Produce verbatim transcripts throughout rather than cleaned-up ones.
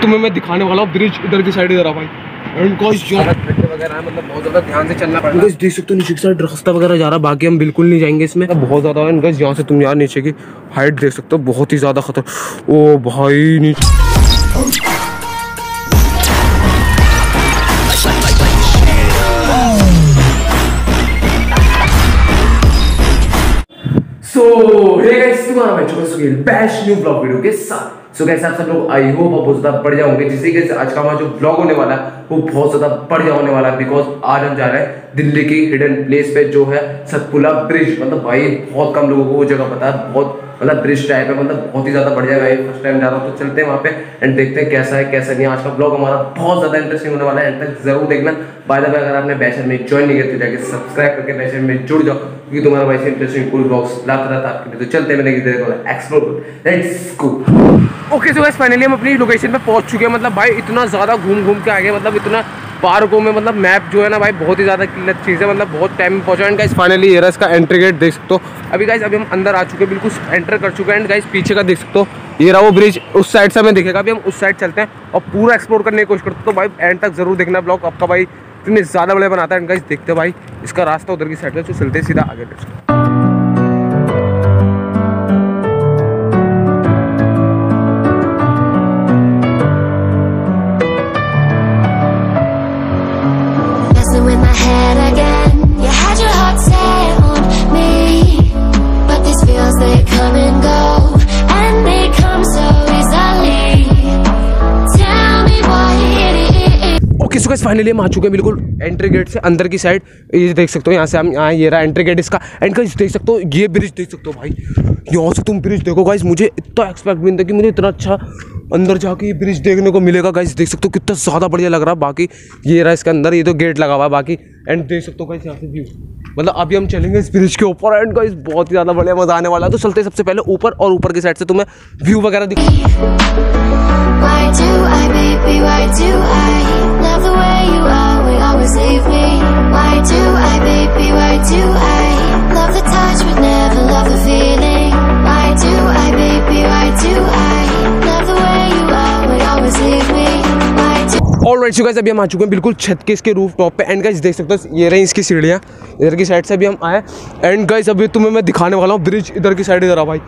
तुम्हें मैं दिखाने वाला हूँ ब्रिज, इधर की साइड इधर आ भाई। इनको वगैरह मतलब बहुत ज़्यादा ध्यान से चलना पड़ेगा। देख सकते हो नीचे की साइड रास्ता वगैरह जा रहा, बाकी हम बिल्कुल नहीं जाएंगे इसमें, बहुत ज़्यादा है इनका। यहाँ से तुम यार नीचे की हाइट देख सकते हो, बहुत ही ज़्यादा खतरा। ओ भाई नीचे So, hey guys, मैं न्यू ब्लॉग वीडियो के साथ। सो so guys, आप सब लोग आई होप आप बहुत ज्यादा बढ़िया होंगे। जिससे कि आज का हमारा जो ब्लॉग होने वाला है वो बहुत ज्यादा बढ़िया होने वाला है, बिकॉज आज हम जा रहे हैं दिल्ली की हिडन प्लेस पे जो है सतपुला ब्रिज। मतलब भाई बहुत कम लोगों को वो जगह पता है, बहुत मतलब ब्रिज टाइप है, मतलब बहुत ही ज्यादा बढ़िया है। फर्स्ट टाइम जा रहा हूँ तो चलते हैं वहाँ पे एंड देखते हैं कैसा है कैसा नहीं। आज का ब्लॉग हमारा बहुत ज्यादा इंटरेस्टिंग होने वाला है, एंड तक जरूर देखना। बाय द वे अगर आपने बैचर में ज्वाइन नहीं करते जाके सब्सक्राइब करके बैचर में जुड़ जाओ, क्योंकि तुम्हारा वैसे इंटरेस्टिंग कूल ब्लॉग्स लाता रहता है आपके लिए। तो चलते हैं मैंने देखा explore let's go. Okay so guys, finally हम अपनी लोकेशन पे पहुंच चुके हैं। मतलब भाई इतना ज़्यादा घूम घूम के आ गए, मतलब इतना पार्कों में, मतलब मैप जो है ना भाई बहुत ही ज़्यादा क्लियर चीज़ है, मतलब बहुत टाइम में पहुँचा। एंड गाइस फाइनली ये रहा इसका एंट्री गेट, देख सकते हो। अभी गाइस अभी हम अंदर आ चुके हैं, बिल्कुल एंटर कर चुके हैं। एंड गाइस पीछे का देख सकते हो, ये रहा वो ब्रिज, उस साइड से हमें दिखेगा। अभी हम उस साइड चलते हैं और पूरा एक्सप्लोर करने की कोशिश करते हैं। तो भाई एंड तक जरूर देखना ब्लॉग, आपका भाई इतने ज़्यादा बड़े बनाता है। एंड गाइस देखते भाई इसका रास्ता उधर की साइड है, तो चलते सीधा आगे लेट्स। तो गाइस फाइनली हम आ चुके हैं बिल्कुल एंट्री गेट से अंदर की साइड। ये देख सकते हो यहाँ से हम, यहाँ ये रहा एंट्री गेट इसका। एंड गाइस देख सकते हो ये ब्रिज देख सकते हो भाई, यहाँ से तुम ब्रिज देखो। गाइस मुझे इतना एक्सपेक्ट भी नहीं था कि मुझे इतना अच्छा अंदर जाके ये ब्रिज देखने को मिलेगा। गाइस देख सकते हो कितना ज़्यादा बढ़िया लग रहा है। बाकी ये रहा इसके अंदर, ये तो गेट लगा हुआ है बाकी। एंड देख सकते हो गाइस यहाँ से व्यू, मतलब अभी हम चलेंगे इस ब्रिज के ऊपर। एंड गाइस बहुत ही ज़्यादा बढ़िया मज़ा आने वाला है। तो चलते सबसे पहले ऊपर, और ऊपर की साइड से तुम्हें व्यू वगैरह दिख। ऑलराइट सो गाइस, अभी हम आ चुके हैं बिल्कुल छत के इसके रूफ टॉप पे। एंड गाइस देख सकते हो ये रही इसकी सीढ़ियाँ, इधर की साइड से अभी हम आए। एंड गाइस अभी तुम्हें मैं दिखाने वाला हूँ ब्रिज, इधर की साइड इधर आ भाई।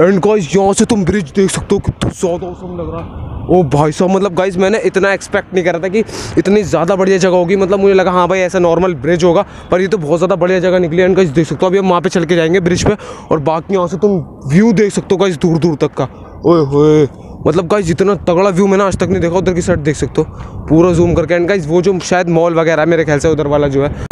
एंड गाइस यहाँ से तुम ब्रिज देख सकते हो, कितना ज़्यादा औसम लग रहा है। ओ भाई साहब, मतलब गाइस मैंने इतना एक्सपेक्ट नहीं करा था कि इतनी ज़्यादा बढ़िया जगह होगी। मतलब मुझे लगा हाँ भाई ऐसा नॉर्मल ब्रिज होगा, पर ये तो बहुत ज़्यादा बढ़िया जगह निकली। एंड गाइस देख सकते हो अभी हम वहाँ पे चल के जाएंगे ब्रिज पे, और बाकी यहाँ से तुम व्यू देख सकते हो गाइस दूर दूर तक का। ओए होए, मतलब गाइस इतना तगड़ा व्यू मैंने आज तक नहीं देखा। उधर की साइड देख सकते हो पूरा जूम करके। एंड गाइस वो जो शायद मॉल वगैरह मेरे ख्याल से उधर वाला जो है।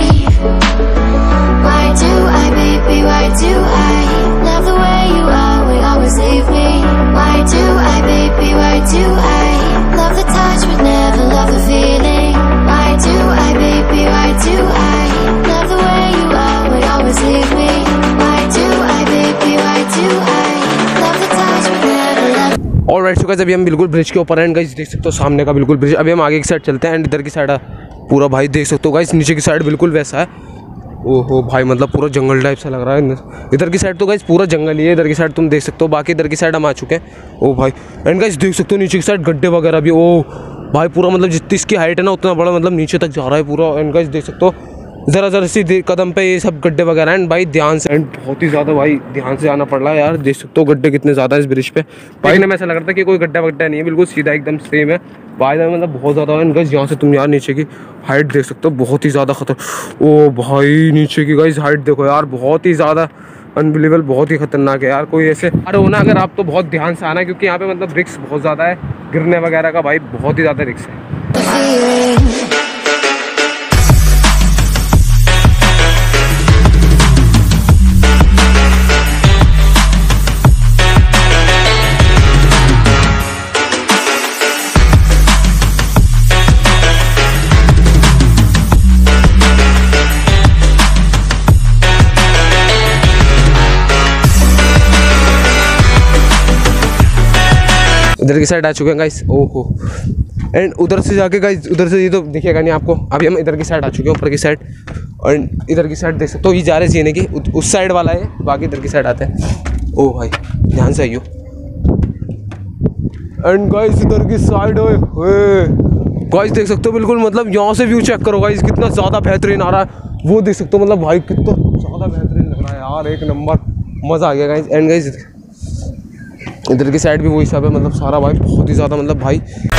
ऑलराइट सो गाइस, अभी हम बिल्कुल ब्रिज के ऊपर हैं। एंड गाइस देख सकते हो सामने का बिल्कुल ब्रिज। अभी हम आगे की साइड चलते हैं। एंड इधर की साइड पूरा भाई देख सकते हो गाइस, नीचे की साइड बिल्कुल वैसा है। ओहो भाई, मतलब पूरा जंगल टाइप सा लग रहा है। इधर की साइड तो गाइस पूरा जंगल ही है, इधर की साइड तुम देख सकते हो। बाकी इधर की साइड हम आ चुके हैं। ओ भाई, एंड गाइस देख सकते हो नीचे की साइड गड्ढे वगैरह भी। ओ भाई पूरा, मतलब जितनी इसकी हाइट है ना उतना बड़ा, मतलब नीचे तक जा रहा है पूरा। एंड गाइस देख सकते हो ज़रा ज़रा सी कदम पे ये सब गड्ढे वगैरह। एंड भाई ध्यान से, एंड बहुत ही ज़्यादा भाई ध्यान से जाना पड़ रहा है यार। देख सकते हो गड्ढे कितने ज़्यादा इस ब्रिज पे। भाई ने ऐसा लग रहा था कि कोई गड्ढा वड्ढा नहीं है, बिल्कुल सीधा एकदम सेम है भाई। मतलब बहुत ज़्यादा है। एंड गाइस यहाँ से तुम यार नीचे की हाइट देख सकते हो, बहुत ही ज़्यादा खतरनाक। ओ भाई नीचे की गाइस हाइट देखो यार, बहुत ही ज़्यादा अनबिलीवेबल, बहुत ही खतरनाक है यार। कोई ऐसे अरे होना अगर आप, तो बहुत ध्यान से आना, क्योंकि यहाँ पे मतलब रिस्क बहुत ज़्यादा है गिरने वगैरह का। भाई बहुत ही ज़्यादा रिस्क है। इधर की साइड आ चुके हैं गाइस। ओहो, एंड उधर से जाके गाइस, उधर से ये तो दिखेगा नहीं आपको। अभी हम इधर की साइड आ चुके हैं, ऊपर की साइड। एंड इधर की साइड देख सकते हो, ये जा रहे जीने की उस साइड वाला है। बाकी इधर की साइड आते हैं। ओ भाई ध्यान से आइयो। एंड गाइस इधर की साइड गाइस देख सकते हो बिल्कुल, मतलब यहाँ से व्यू चेक करो गाइस कितना ज़्यादा बेहतरीन आ रहा है, वो देख सकते हो। मतलब भाई कितना ज़्यादा बेहतरीन लग रहा है यार, एक नंबर मज़ा आ गया गाइस। एंड गाइस इधर की साइड भी वो हिसाब है, मतलब सारा भाई बहुत ही ज़्यादा, मतलब भाई